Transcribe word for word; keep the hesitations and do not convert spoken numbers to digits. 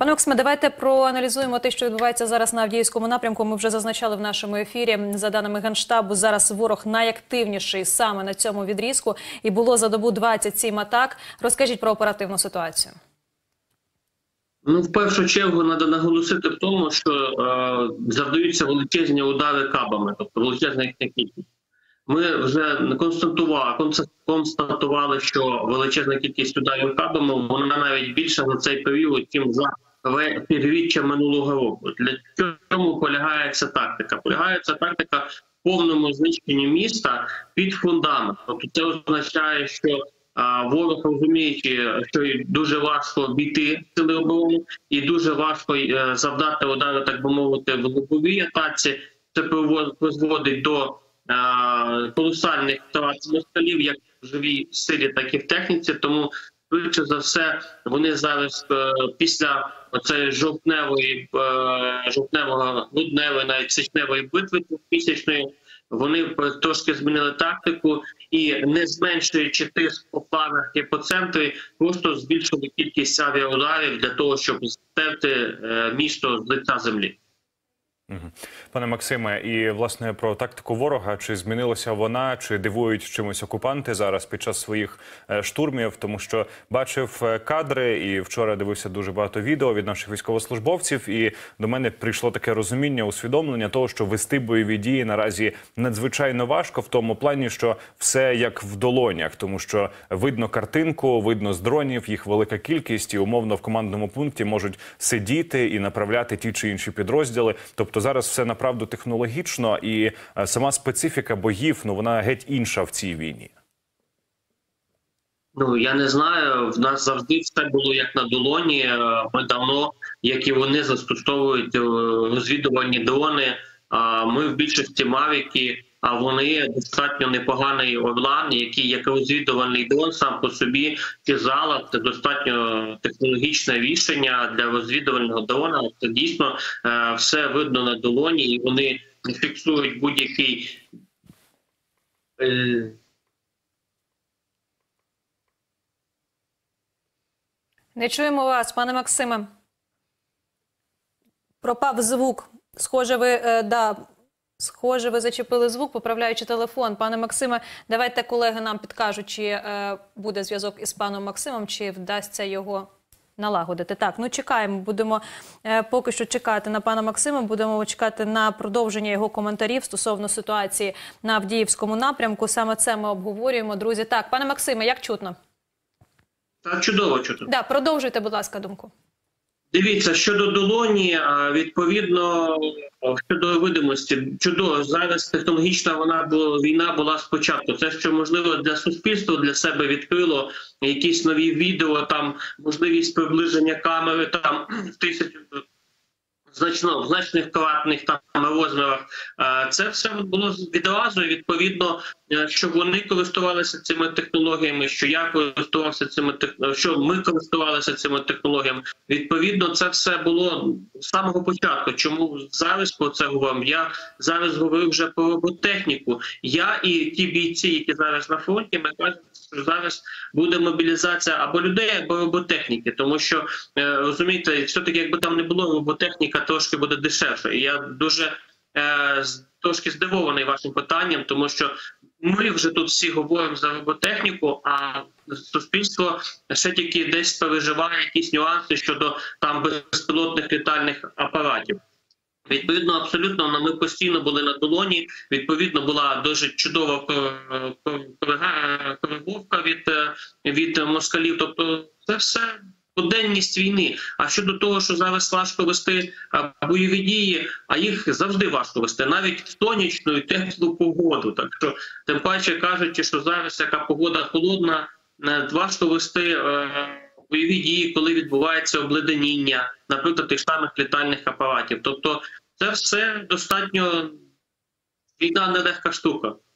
Пане Оксме, давайте проаналізуємо те, що відбувається зараз на Авдіївському напрямку. Ми вже зазначали в нашому ефірі, за даними Генштабу, зараз ворог найактивніший саме на цьому відрізку. І було за добу двадцять сім атак. Розкажіть про оперативну ситуацію. Ну, в першу чергу, треба наголосити в тому, що е, завдаються величезні удари кабами, тобто величезна їхня кількість. Ми вже констатували, констатували, що величезна кількість ударів кабами, вона навіть більша за цей період, тим за півріччя минулого року. Для цього полягає ця тактика. Полягає ця тактика в повному знищенні міста під фундамент. Тобто це означає, що ворог, розуміючи, що дуже важко бійти сили оборони і дуже важко завдати удари, так би мовити, в лобовій атаці, це призводить до колосальних втрат москалів, як в живій силі, так і в техніці. Тому, швидше за все, вони зараз після оцеї жовтневої, жовтневого, грудневої, навіть січневої битви місячної, вони трошки змінили тактику і, не зменшуючи тиск по планах і по центрі, просто збільшили кількість авіаударів для того, щоб стерти місто з лиця землі. Пане Максиме, і, власне, про тактику ворога. Чи змінилася вона, чи дивують чимось окупанти зараз під час своїх штурмів? Тому що бачив кадри, і вчора дивився дуже багато відео від наших військовослужбовців, і до мене прийшло таке розуміння, усвідомлення того, що вести бойові дії наразі надзвичайно важко, в тому плані, що все як в долонях. Тому що видно картинку, видно з дронів, їх велика кількість, і умовно в командному пункті можуть сидіти і направляти ті чи інші підрозділи. Тобто зараз все направду технологічно, і сама специфіка боїв, ну, вона геть інша в цій війні. Ну, я не знаю, в нас завжди все було як на долоні. Ми давно, як і вони, застосовують розвідувальні дрони. Ми в більшості мавіки, а вони достатньо непоганий орлан, який як розвідувальний дрон сам по собі, чи зала, це достатньо технологічне рішення для розвідувального дрона. Це дійсно все видно на долоні, і вони фіксують будь-який... Не чуємо вас, пане Максиме. Пропав звук. Схоже, ви... Да. Схоже, ви зачепили звук, поправляючи телефон. Пане Максиме, давайте колеги нам підкажуть, чи е, буде зв'язок із паном Максимом, чи вдасться його налагодити. Так, ну чекаємо, будемо е, поки що чекати на пана Максима, будемо чекати на продовження його коментарів стосовно ситуації на Авдіївському напрямку. Саме це ми обговорюємо, друзі. Так, пане Максиме, як чутно? Так, чудово чутно. Да, продовжуйте, будь ласка, думку. Дивіться, щодо долоні, відповідно, щодо видимості, чудово, зараз технологічна вона була, війна була спочатку. Це, що можливо для суспільства, для себе відкрило якісь нові відео, там можливість приближення камери, там тисячі значно, в значних кратних там розмірах. Це все було відразу, відповідно, що вони користувалися цими технологіями, що я користувався цими що ми користувалися цими технологіями. Відповідно, це все було з самого початку. Чому зараз про це говорю? Я зараз говорю вже про роботехніку. Я і ті бійці, які зараз на фронті, ми кажемо, що зараз буде мобілізація або людей, або роботехніки. Тому що, розумієте, все-таки, якби там не було роботехніка, трошки буде дешевше. І я дуже е, трошки здивований вашим питанням, тому що ми вже тут всі говоримо за роботехніку, а суспільство ще тільки десь переживає якісь нюанси щодо там безпілотних літальних апаратів. Відповідно, абсолютно, ми постійно були на долоні, відповідно, була дуже чудова кориговка від, від москалів, тобто це все буденність війни. А щодо того, що зараз важко вести бойові дії, а їх завжди важко вести, навіть в сонячну і теплу погоду. Так що, тим паче, кажучи, що зараз яка погода холодна, важко вести бойові дії, коли відбувається обледеніння, наприклад, тих самих літальних апаратів. Тобто це все достатньо війна нелегка штука.